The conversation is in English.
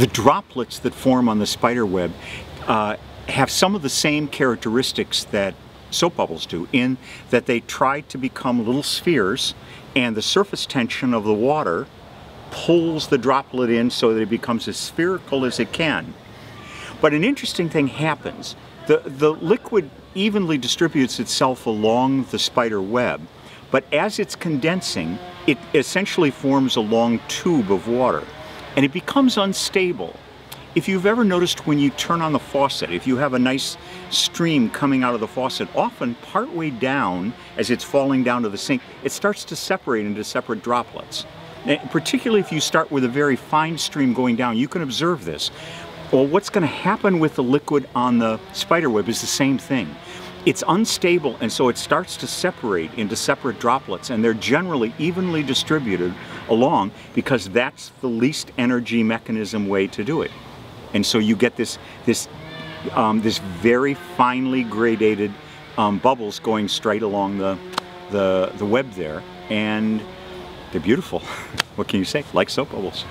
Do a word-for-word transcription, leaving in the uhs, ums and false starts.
The droplets that form on the spider web uh, have some of the same characteristics that soap bubbles do, in that they try to become little spheres, and the surface tension of the water pulls the droplet in so that it becomes as spherical as it can. But an interesting thing happens. The, the liquid evenly distributes itself along the spider web, but as it's condensing, it essentially forms a long tube of water, and it becomes unstable. If you've ever noticed when you turn on the faucet, if you have a nice stream coming out of the faucet, often partway down, as it's falling down to the sink, it starts to separate into separate droplets. And particularly if you start with a very fine stream going down, you can observe this. Well, what's going to happen with the liquid on the spiderweb is the same thing. It's unstable, and so it starts to separate into separate droplets, and they're generally evenly distributed along because that's the least energy mechanism way to do it. And so you get this, this, um, this very finely gradated um, bubbles going straight along the, the, the web there, and they're beautiful. What can you say? Like soap bubbles.